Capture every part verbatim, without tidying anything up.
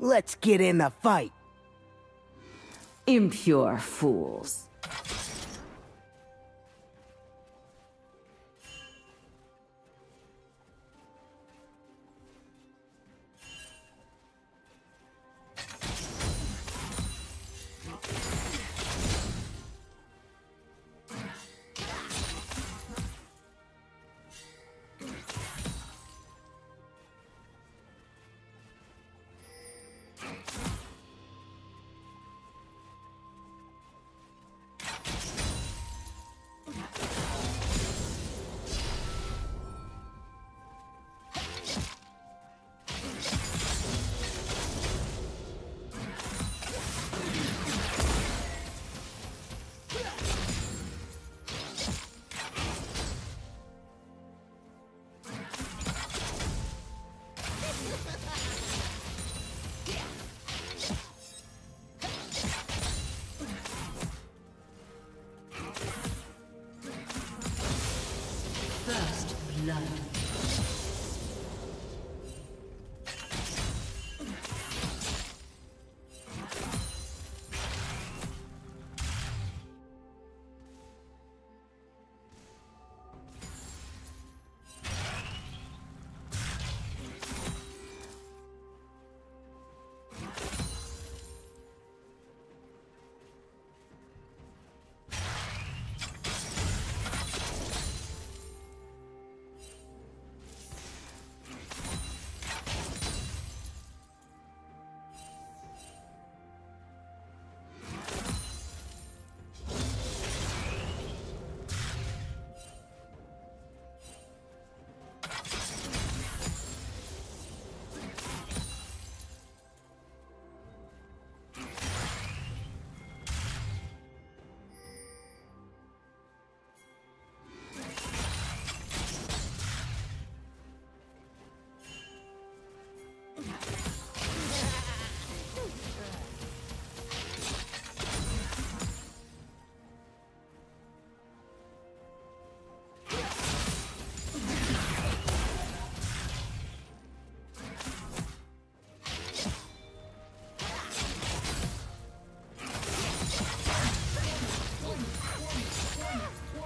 Let's get in the fight. Impure fools.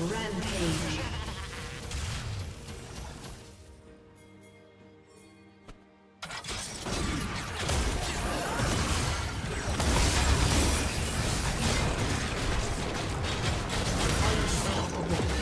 Rampage. Unstoppable.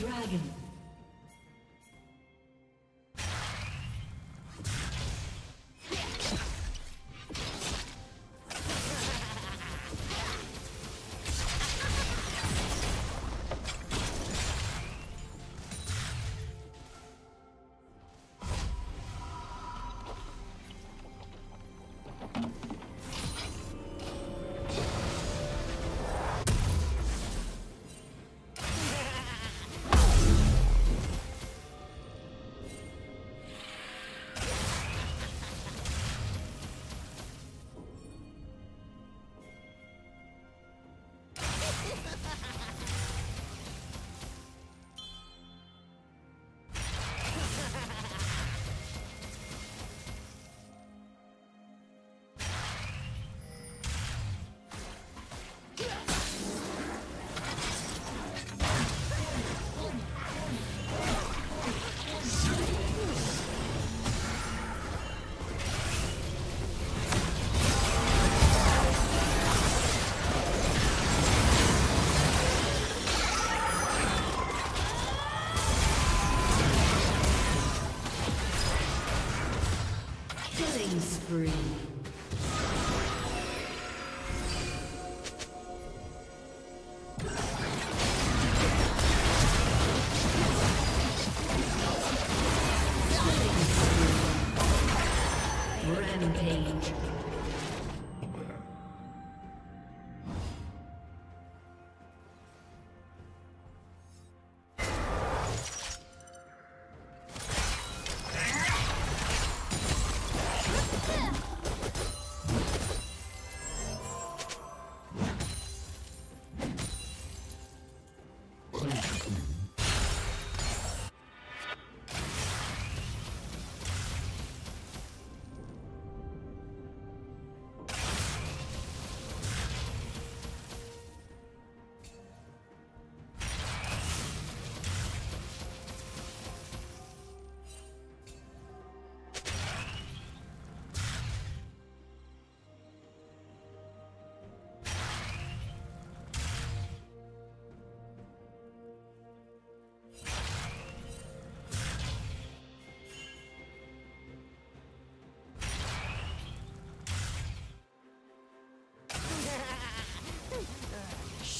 Dragon.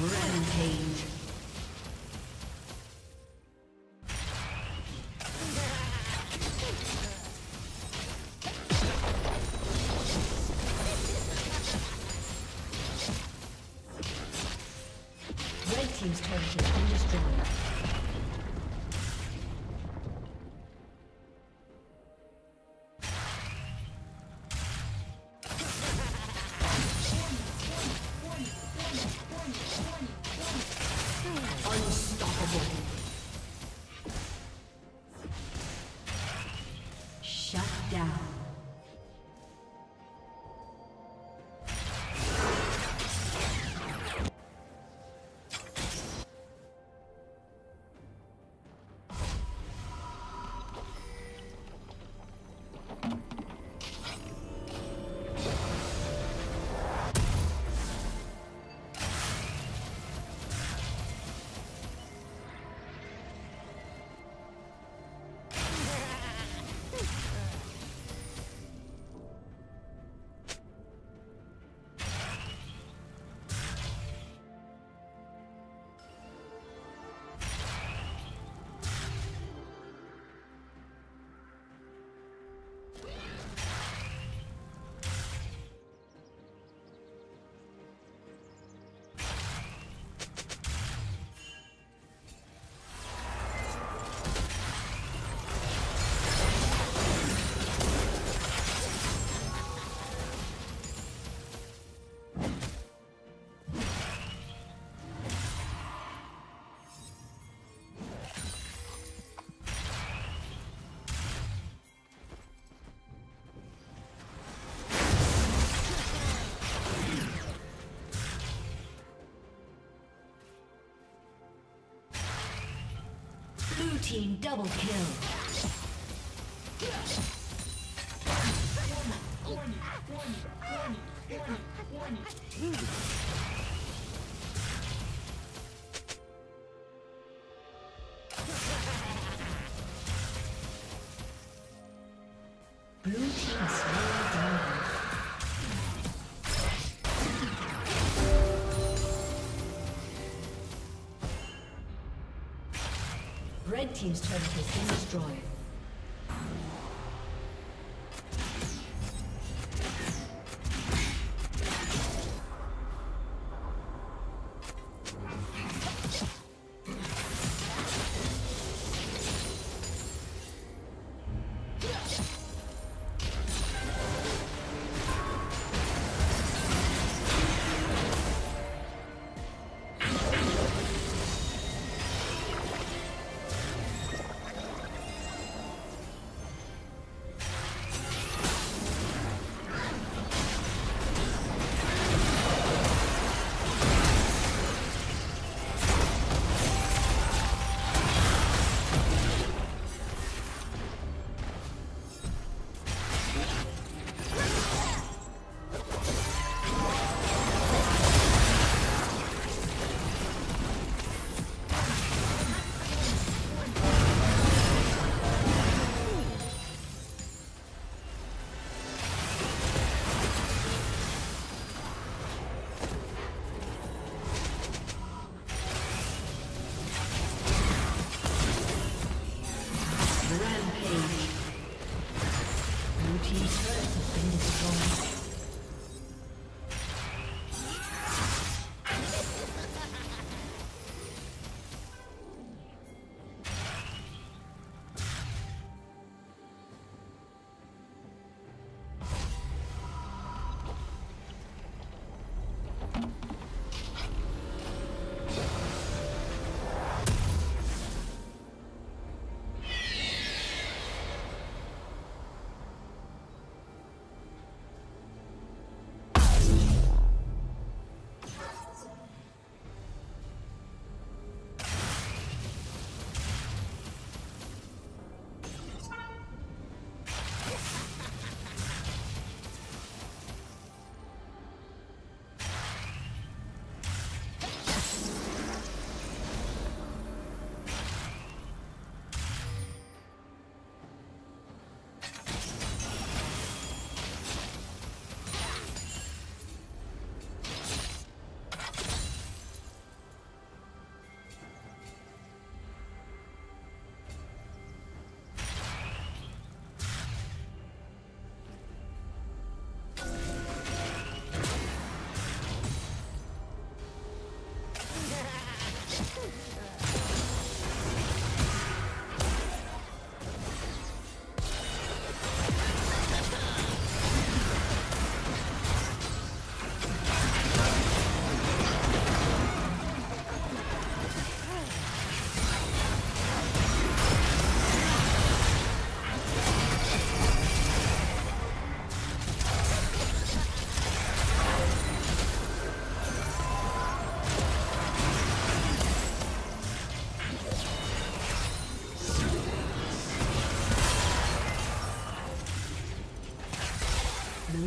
Rampage. Red team's turret has been destroyed. Team double kill. Blue team. Red team's turret has been destroyed. Blue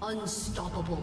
Unstoppable.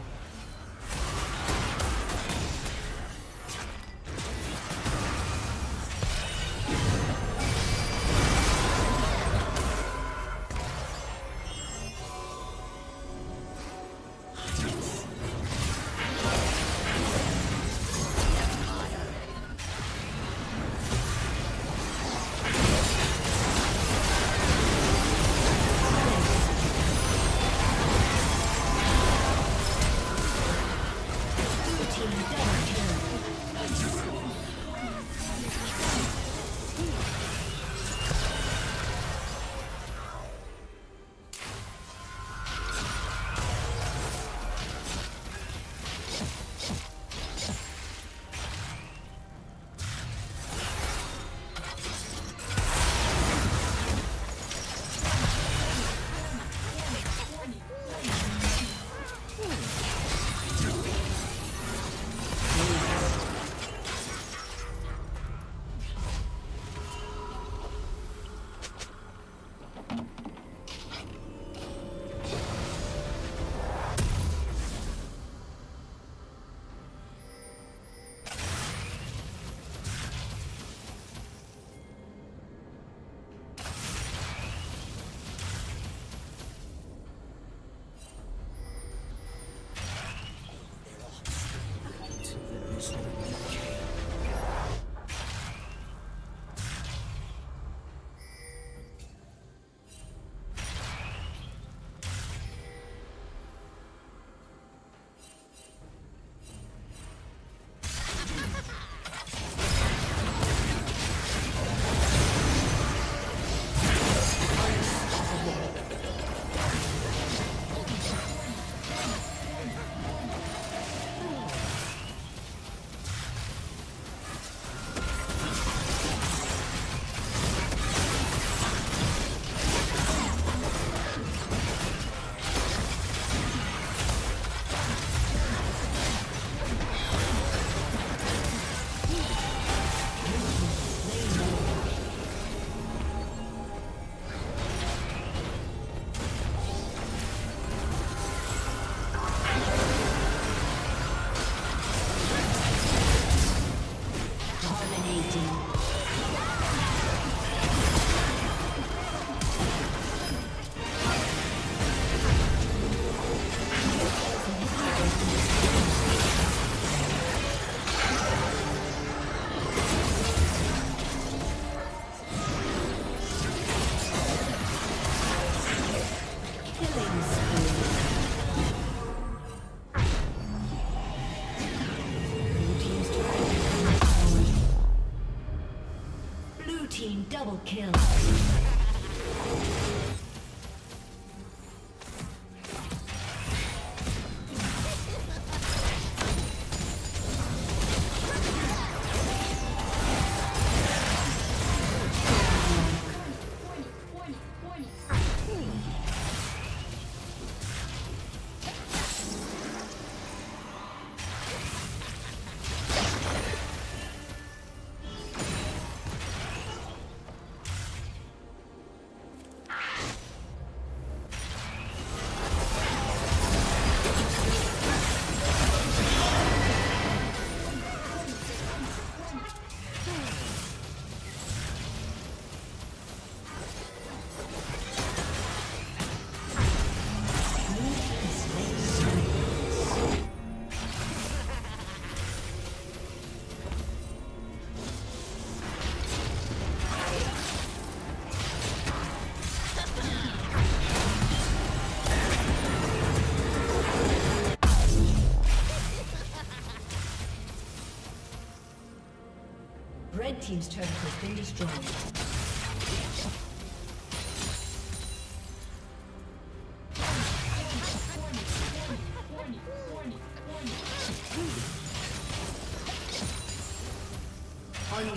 Red team's turret has been destroyed.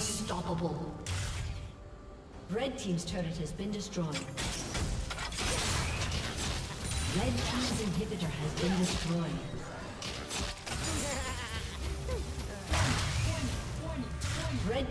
Unstoppable. Red team's turret has been destroyed. Red team's inhibitor has been destroyed. Red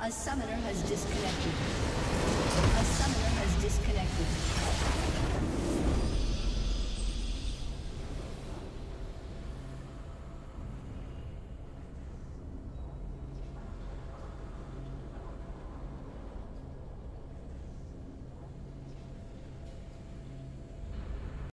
A summoner has disconnected.